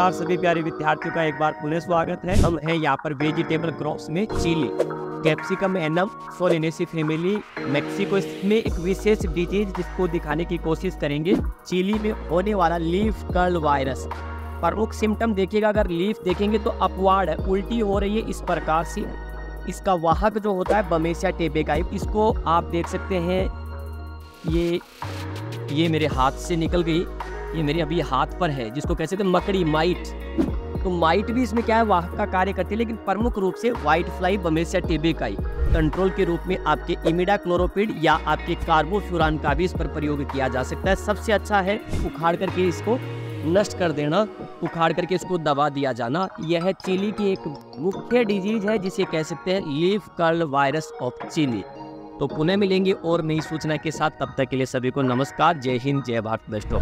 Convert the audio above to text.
नमस्कार सभी प्यारे विद्यार्थियों का एक बार पुनः स्वागत है। हम हैं यहाँ पर वेजिटेबल क्रॉप्स में chilli, capsicum annuum, Solanaceae family. Mexico में एक विशेष डिजीज जिसको दिखाने की कोशिश करेंगे, चिली में होने वाला लीफ कर्ल वायरस। प्रमुख सिम्टम देखिएगा, अगर लीफ देखेंगे तो अपवार्ड है, उल्टी हो रही है इस प्रकार से। इसका वाहक जो होता है बेमेसिया टेबेकाई, इसको आप देख सकते हैं। ये मेरे हाथ से निकल गई, ये मेरे अभी हाथ पर है, जिसको कह सकते हैं मकड़ी, माइट। तो माइट भी इसमें क्या है, वाहक का कार्य करती है। लेकिन प्रमुख रूप से white fly Bemisia tabaci, control के रूप में आपके इमिडाक्लोप्रिड या आपके कार्बोफ्यूरान का भी इस पर प्रयोग किया जा सकता है। सबसे अच्छा है उखाड़ करके इसको नष्ट कर देना, उखाड़ करके इसको दबा दिया जाना। यह है चिली की एक मुख्य डिजीज है जिसे कह सकते हैं leaf curl virus of chilli. तो पुनः मिलेंगे और नई सूचना के साथ, तब तक के लिए सभी को नमस्कार, जय हिंद, जय भारत दोस्तों।